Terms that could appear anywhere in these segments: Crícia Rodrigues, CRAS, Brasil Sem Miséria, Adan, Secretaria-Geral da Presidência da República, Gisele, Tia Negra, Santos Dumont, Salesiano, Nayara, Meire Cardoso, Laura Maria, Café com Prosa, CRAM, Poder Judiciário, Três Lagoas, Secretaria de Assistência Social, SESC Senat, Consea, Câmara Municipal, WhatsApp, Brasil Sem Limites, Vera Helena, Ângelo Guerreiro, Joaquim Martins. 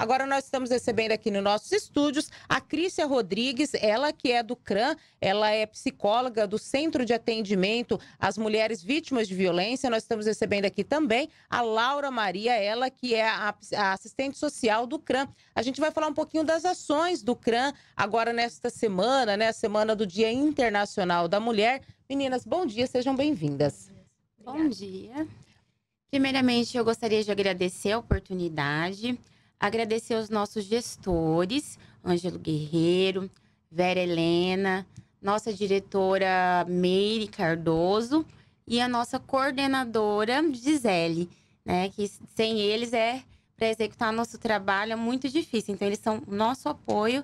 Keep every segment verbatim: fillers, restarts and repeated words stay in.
Agora nós estamos recebendo aqui nos nossos estúdios a Crícia Rodrigues, ela que é do CRAM, ela é psicóloga do Centro de Atendimento às Mulheres Vítimas de Violência. Nós estamos recebendo aqui também a Laura Maria, ela que é a, a assistente social do CRAM. A gente vai falar um pouquinho das ações do CRAM agora nesta semana, né? A semana do Dia Internacional da Mulher. Meninas, bom dia, sejam bem-vindas. Bom dia. Primeiramente, eu gostaria de agradecer a oportunidade, agradecer aos nossos gestores, Ângelo Guerreiro, Vera Helena, nossa diretora Meire Cardoso e a nossa coordenadora Gisele, né? Que sem eles é, para executar nosso trabalho, é muito difícil. Então, eles são o nosso apoio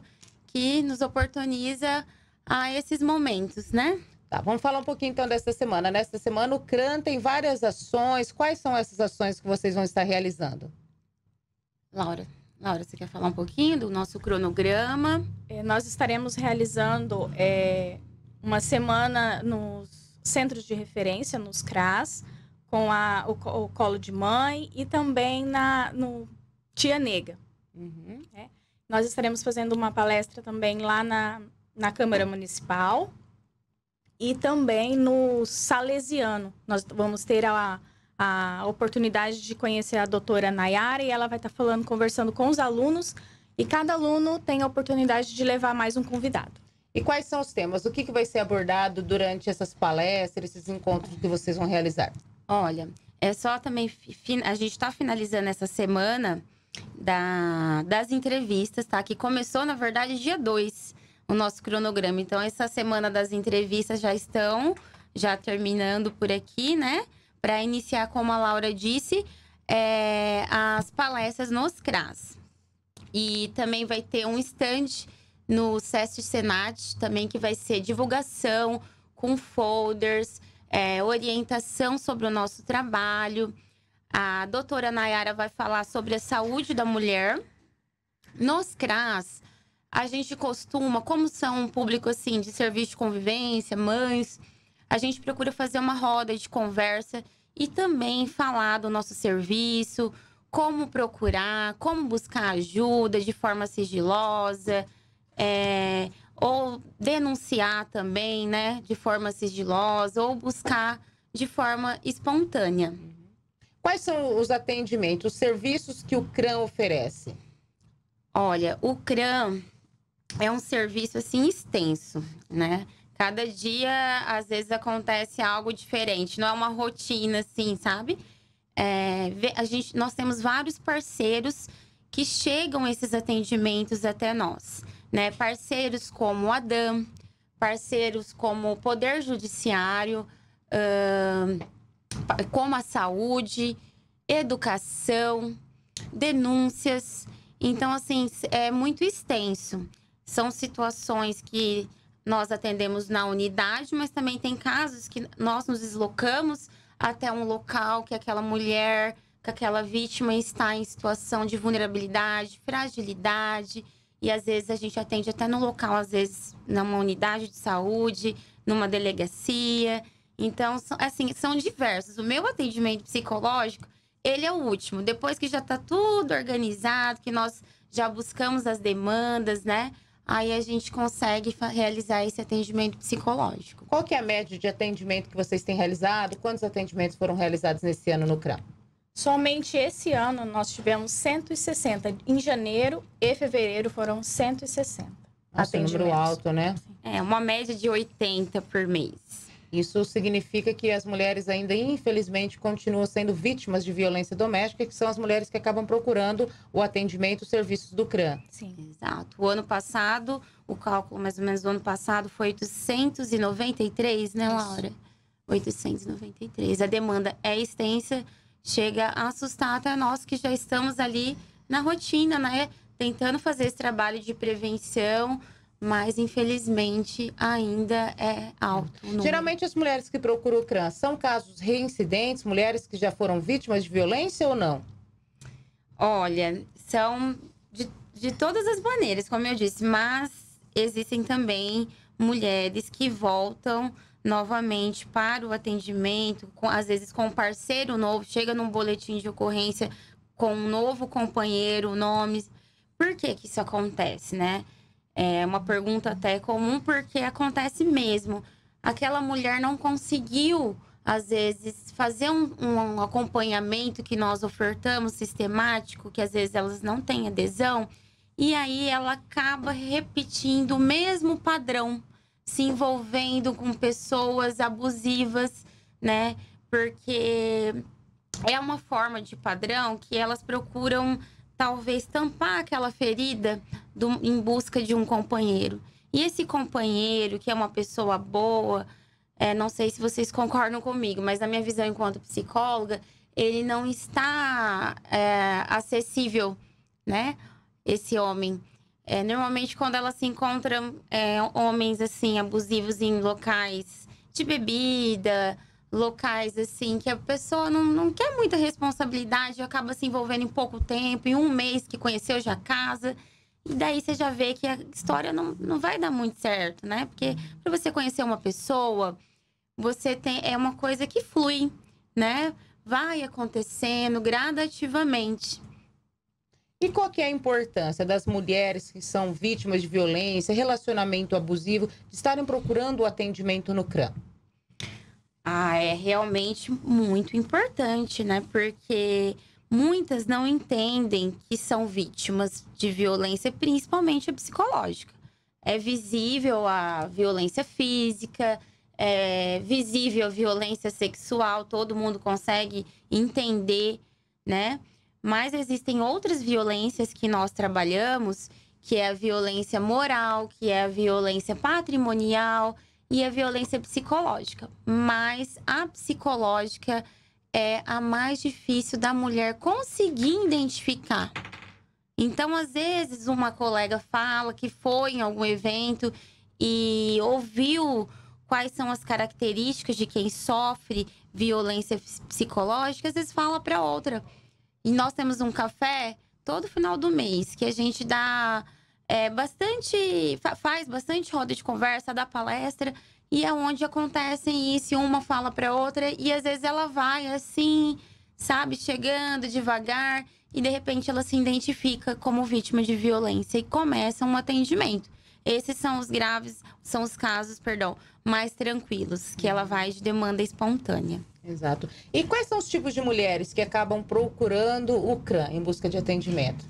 que nos oportuniza a esses momentos, né? Tá, vamos falar um pouquinho então dessa semana. Nesta semana o CRAM tem várias ações. Quais são essas ações que vocês vão estar realizando? Laura, Laura, você quer falar um pouquinho do nosso cronograma? É, nós estaremos realizando é, uma semana nos centros de referência, nos CRAS, com a, o, o colo de mãe e também na, no Tia Negra. Uhum. É. Nós estaremos fazendo uma palestra também lá na, na Câmara Municipal. E também no Salesiano, nós vamos ter a, a oportunidade de conhecer a doutora Nayara e ela vai estar falando, conversando com os alunos e cada aluno tem a oportunidade de levar mais um convidado. E quais são os temas? O que, que vai ser abordado durante essas palestras, esses encontros que vocês vão realizar? Olha, é só também, a gente está finalizando essa semana da, das entrevistas, tá? Que começou, na verdade, dia dois. O nosso cronograma. Então, essa semana das entrevistas já estão, já terminando por aqui, né? Para iniciar, como a Laura disse, é, as palestras nos CRAS. E também vai ter um stand no SESC Senat, também que vai ser divulgação com folders, é, orientação sobre o nosso trabalho. A doutora Nayara vai falar sobre a saúde da mulher. Nos CRAS, a gente costuma, como são um público assim de serviço de convivência, mães, a gente procura fazer uma roda de conversa e também falar do nosso serviço, como procurar, como buscar ajuda de forma sigilosa, é, ou denunciar também, né, de forma sigilosa, ou buscar de forma espontânea. Quais são os atendimentos, os serviços que o CRAM oferece? Olha, o CRAM é um serviço, assim, extenso, né? Cada dia, às vezes, acontece algo diferente. Não é uma rotina, assim, sabe? É, a gente, nós temos vários parceiros que chegam esses atendimentos até nós, né? Parceiros como o Adan, parceiros como o Poder Judiciário, uh, como a saúde, educação, denúncias. Então, assim, é muito extenso. São situações que nós atendemos na unidade, mas também tem casos que nós nos deslocamos até um local que aquela mulher, que aquela vítima está em situação de vulnerabilidade, fragilidade. E, às vezes, a gente atende até no local, às vezes, numa unidade de saúde, numa delegacia. Então, assim, são diversos. O meu atendimento psicológico, ele é o último. Depois que já está tudo organizado, que nós já buscamos as demandas, né? Aí a gente consegue realizar esse atendimento psicológico. Qual que é a média de atendimento que vocês têm realizado? Quantos atendimentos foram realizados nesse ano no CRAM? Somente esse ano nós tivemos cento e sessenta. Em janeiro e fevereiro foram cento e sessenta. Nossa, número alto, né? É, uma média de oitenta por mês. Isso significa que as mulheres ainda, infelizmente, continuam sendo vítimas de violência doméstica, que são as mulheres que acabam procurando o atendimento, os serviços do CRAM. Sim, exato. O ano passado, o cálculo mais ou menos do ano passado foi oitocentos e noventa e três, né, Laura? Isso. oitocentos e noventa e três. A demanda é extensa, chega a assustar até nós que já estamos ali na rotina, né? Tentando fazer esse trabalho de prevenção, mas, infelizmente, ainda é alto. Geralmente, as mulheres que procuram o CRAM são casos reincidentes, mulheres que já foram vítimas de violência ou não? Olha, são de, de todas as maneiras, como eu disse, mas existem também mulheres que voltam novamente para o atendimento, com, às vezes com um parceiro novo, chega num boletim de ocorrência com um novo companheiro, nome... por que que isso acontece, né? É uma pergunta até comum, porque acontece mesmo. Aquela mulher não conseguiu, às vezes, fazer um, um acompanhamento que nós ofertamos sistemático, que às vezes elas não têm adesão, e aí ela acaba repetindo o mesmo padrão, se envolvendo com pessoas abusivas, né? Porque é uma forma de padrão que elas procuram, talvez, tampar aquela ferida do, em busca de um companheiro. E esse companheiro, que é uma pessoa boa, é, não sei se vocês concordam comigo, mas na minha visão enquanto psicóloga, ele não está é, acessível, né? Esse homem. É, normalmente, quando elas se encontram é, homens, assim, abusivos em locais de bebida, locais, assim, que a pessoa não, não quer muita responsabilidade, acaba se envolvendo em pouco tempo, em um mês que conheceu já casa. E daí você já vê que a história não, não vai dar muito certo, né? Porque para você conhecer uma pessoa, você tem, é uma coisa que flui, né? Vai acontecendo gradativamente. E qual que é a importância das mulheres que são vítimas de violência, relacionamento abusivo, de estarem procurando o atendimento no CRAM? Ah, é realmente muito importante, né? Porque muitas não entendem que são vítimas de violência, principalmente a psicológica. É visível a violência física, é visível a violência sexual, todo mundo consegue entender, né? Mas existem outras violências que nós trabalhamos, que é a violência moral, que é a violência patrimonial e a violência psicológica. Mas a psicológica é a mais difícil da mulher conseguir identificar. Então, às vezes, uma colega fala que foi em algum evento e ouviu quais são as características de quem sofre violência psicológica, às vezes fala para outra. E nós temos um café todo final do mês, que a gente dá é, bastante, faz bastante roda de conversa, dá palestra. E é onde acontecem isso, uma fala para outra, e às vezes ela vai assim, sabe, chegando devagar, e de repente ela se identifica como vítima de violência e começa um atendimento. Esses são os graves, são os casos, perdão, mais tranquilos, que ela vai de demanda espontânea. Exato. E quais são os tipos de mulheres que acabam procurando o CRAM em busca de atendimento?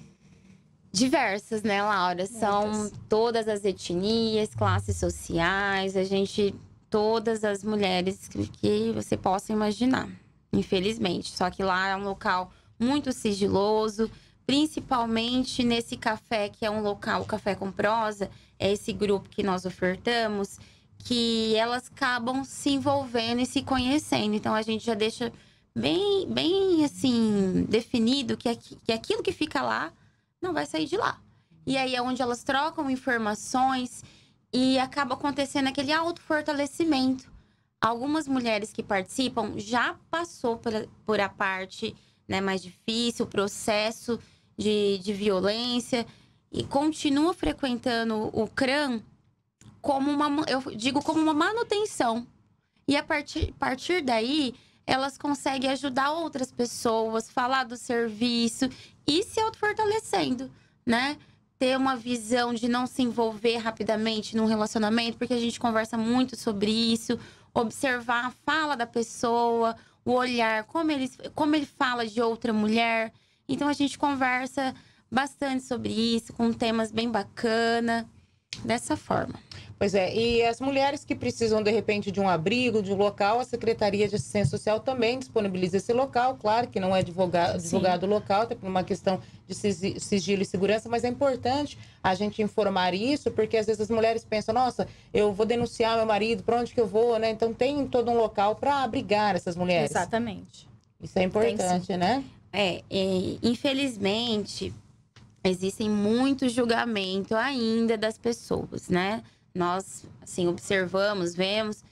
Diversas, né, Laura? Muitas. São todas as etnias, classes sociais, a gente... Todas as mulheres que, que você possa imaginar, infelizmente. Só que lá é um local muito sigiloso, principalmente nesse café, que é um local, o Café com Prosa, é esse grupo que nós ofertamos, que elas acabam se envolvendo e se conhecendo. Então, a gente já deixa bem, bem assim, definido que, aqui, que aquilo que fica lá não vai sair de lá. E aí é onde elas trocam informações e acaba acontecendo aquele autofortalecimento. Algumas mulheres que participam já passou por a, por a parte, né, mais difícil, o processo de, de violência, e continua frequentando o CRAM como uma, eu digo, como uma manutenção. E a partir, partir daí, elas conseguem ajudar outras pessoas, falar do serviço e se autofortalecendo, né? Ter uma visão de não se envolver rapidamente num relacionamento, porque a gente conversa muito sobre isso, observar a fala da pessoa, o olhar, como ele, como ele fala de outra mulher. Então, a gente conversa bastante sobre isso, com temas bem bacana, dessa forma. Pois é, e as mulheres que precisam, de repente, de um abrigo, de um local, a Secretaria de Assistência Social também disponibiliza esse local. Claro que não é divulgado, divulgado o local, até por uma questão de sigilo e segurança, mas é importante a gente informar isso, porque às vezes as mulheres pensam, nossa, eu vou denunciar meu marido, para onde que eu vou, né? Então tem todo um local para abrigar essas mulheres. Exatamente. Isso é importante, tem, né? É, e, infelizmente, existem muito julgamento ainda das pessoas, né? Nós, assim, observamos, vemos.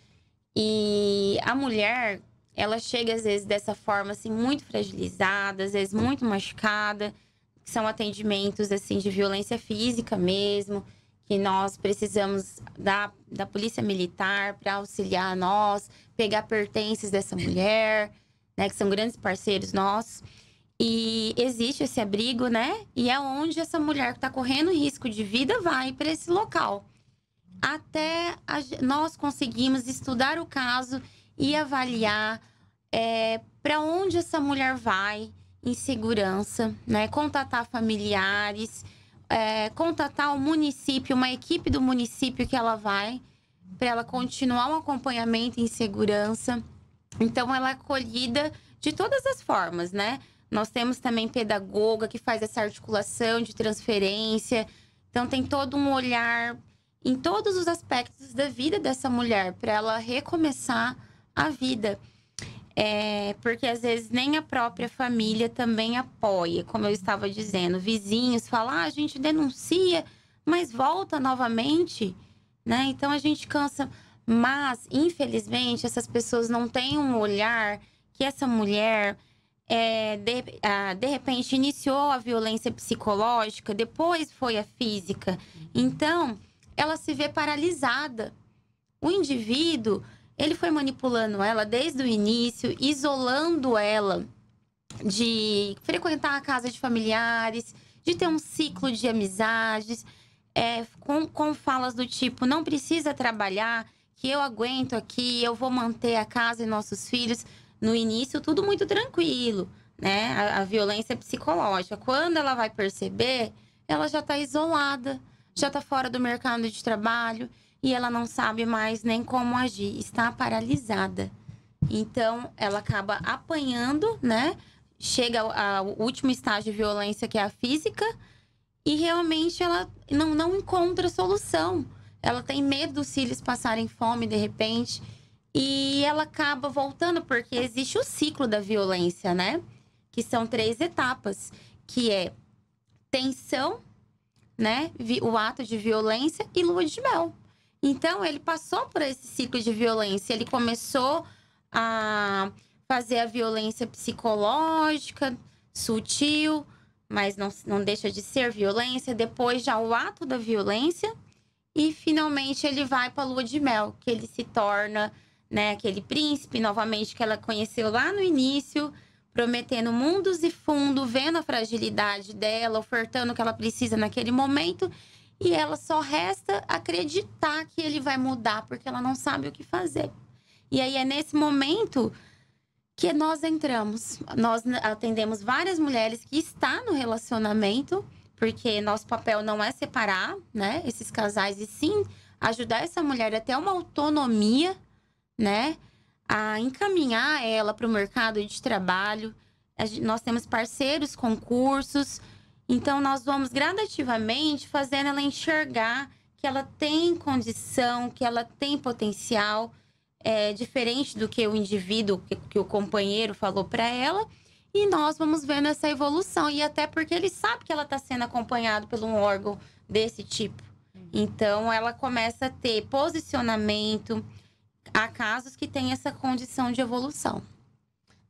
E a mulher, ela chega, às vezes, dessa forma, assim, muito fragilizada, às vezes muito machucada. São atendimentos, assim, de violência física mesmo, que nós precisamos da, da polícia militar para auxiliar a nós, pegar pertences dessa mulher, né, que são grandes parceiros nossos. E existe esse abrigo, né? E é onde essa mulher que está correndo risco de vida vai para esse local. Até a, nós conseguimos estudar o caso e avaliar é, para onde essa mulher vai em segurança, né? Contatar familiares, é, contatar o município, uma equipe do município que ela vai, para ela continuar um acompanhamento em segurança. Então, ela é acolhida de todas as formas, né? Nós temos também pedagoga que faz essa articulação de transferência. Então, tem todo um olhar em todos os aspectos da vida dessa mulher, para ela recomeçar a vida. É, porque, às vezes, nem a própria família também apoia, como eu estava dizendo. Vizinhos falam, ah, a gente denuncia, mas volta novamente, né? Então, a gente cansa. Mas, infelizmente, essas pessoas não têm um olhar que essa mulher... É, de, ah, de repente iniciou a violência psicológica, depois foi a física. Então, ela se vê paralisada. O indivíduo, ele foi manipulando ela desde o início, isolando ela de frequentar a casa de familiares, de ter um ciclo de amizades, é, com, com falas do tipo, não precisa trabalhar, que eu aguento aqui, eu vou manter a casa e nossos filhos... No início, tudo muito tranquilo, né? A, a violência psicológica. Quando ela vai perceber, ela já está isolada, já está fora do mercado de trabalho e ela não sabe mais nem como agir, está paralisada. Então, ela acaba apanhando, né? Chega ao último estágio de violência, que é a física, e realmente ela não, não encontra solução. Ela tem medo dos filhos passarem fome, de repente... E ela acaba voltando, porque existe o ciclo da violência, né? Que são três etapas, que é tensão, né? O ato de violência e lua de mel. Então, ele passou por esse ciclo de violência. Ele começou a fazer a violência psicológica, sutil, mas não, não deixa de ser violência. Depois, já o ato da violência. E, finalmente, ele vai para a lua de mel, que ele se torna... Né, aquele príncipe, novamente, que ela conheceu lá no início, prometendo mundos e fundo, vendo a fragilidade dela, ofertando o que ela precisa naquele momento. E ela só resta acreditar que ele vai mudar, porque ela não sabe o que fazer. E aí, é nesse momento que nós entramos. Nós atendemos várias mulheres que estão no relacionamento, porque nosso papel não é separar, né, esses casais, e sim ajudar essa mulher a ter uma autonomia, né, a encaminhar ela para o mercado de trabalho. Nós temos parceiros, concursos, então nós vamos gradativamente fazendo ela enxergar que ela tem condição, que ela tem potencial, é, diferente do que o indivíduo, que, que o companheiro falou para ela, e nós vamos vendo essa evolução, e até porque ele sabe que ela está sendo acompanhada por um órgão desse tipo. Então, ela começa a ter posicionamento. Há casos que têm essa condição de evolução.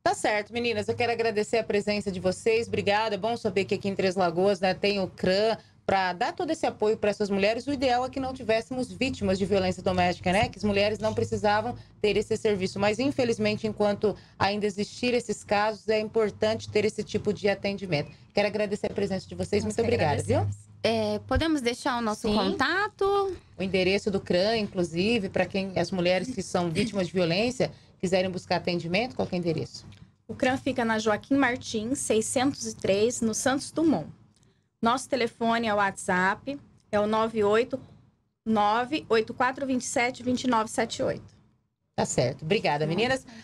Tá certo, meninas. Eu quero agradecer a presença de vocês. Obrigada. É bom saber que aqui em Três Lagoas, né, tem o CRAM para dar todo esse apoio para essas mulheres. O ideal é que não tivéssemos vítimas de violência doméstica, né? Que as mulheres não precisavam ter esse serviço. Mas, infelizmente, enquanto ainda existir esses casos, é importante ter esse tipo de atendimento. Quero agradecer a presença de vocês. Muito obrigada, viu? É, podemos deixar o nosso Sim. contato? O endereço do CRAM, inclusive, para quem as mulheres que são vítimas de violência quiserem buscar atendimento, qual que é o endereço? O CRAM fica na Joaquim Martins, seiscentos e três, no Santos Dumont. Nosso telefone é o WhatsApp, é o nove oito nove, oito quatro dois sete, dois nove sete oito. Tá certo. Obrigada, meninas.